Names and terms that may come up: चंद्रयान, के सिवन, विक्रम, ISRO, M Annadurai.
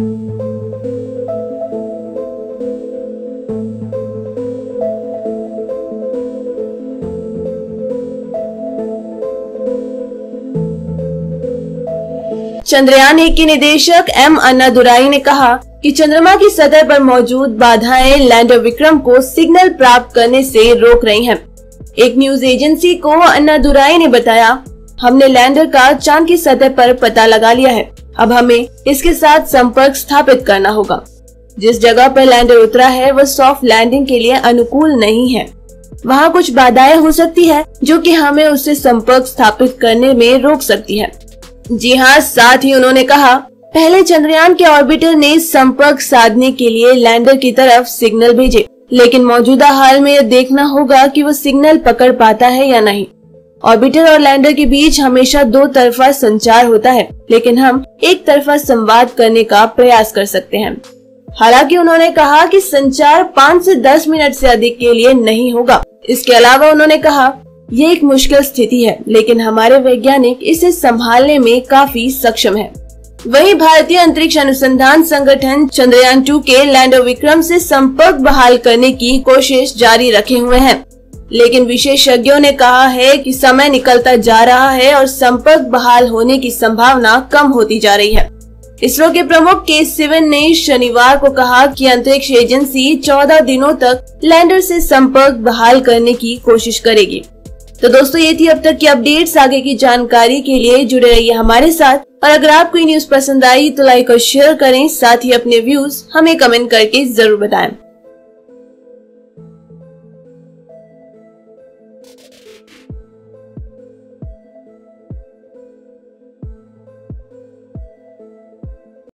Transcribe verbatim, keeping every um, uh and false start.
चंद्रयान एक के निदेशक एम अन्नादुराई ने कहा कि चंद्रमा की सतह पर मौजूद बाधाएं लैंडर विक्रम को सिग्नल प्राप्त करने से रोक रही हैं। एक न्यूज एजेंसी को अन्नादुराई ने बताया, हमने लैंडर का चांद की सतह पर पता लगा लिया है, अब हमें इसके साथ संपर्क स्थापित करना होगा। जिस जगह पर लैंडर उतरा है वह सॉफ्ट लैंडिंग के लिए अनुकूल नहीं है। वहाँ कुछ बाधाएं हो सकती है जो कि हमें उससे संपर्क स्थापित करने में रोक सकती है। जी हाँ, साथ ही उन्होंने कहा, पहले चंद्रयान के ऑर्बिटर ने संपर्क साधने के लिए लैंडर की तरफ सिग्नल भेजे, लेकिन मौजूदा हाल में यह देखना होगा कि वो सिग्नल पकड़ पाता है या नहीं। ऑर्बिटर और लैंडर के बीच हमेशा दो तरफा संचार होता है, लेकिन हम एक तरफा संवाद करने का प्रयास कर सकते हैं। हालांकि उन्होंने कहा कि संचार पाँच से दस मिनट से अधिक के लिए नहीं होगा। इसके अलावा उन्होंने कहा, ये एक मुश्किल स्थिति है, लेकिन हमारे वैज्ञानिक इसे संभालने में काफी सक्षम है। वहीं भारतीय अंतरिक्ष अनुसंधान संगठन चंद्रयान टू के लैंडर विक्रम से संपर्क बहाल करने की कोशिश जारी रखे हुए हैं, लेकिन विशेषज्ञों ने कहा है कि समय निकलता जा रहा है और संपर्क बहाल होने की संभावना कम होती जा रही है। इसरो के प्रमुख के सिवन ने शनिवार को कहा कि अंतरिक्ष एजेंसी चौदह दिनों तक लैंडर से संपर्क बहाल करने की कोशिश करेगी। तो दोस्तों, ये थी अब तक की अपडेट्स। आगे की जानकारी के लिए जुड़े रहिए हमारे साथ, और अगर आपको ये न्यूज़ पसंद आई तो लाइक और शेयर करें, साथ ही अपने व्यूज हमें कमेंट करके जरूर बताएं।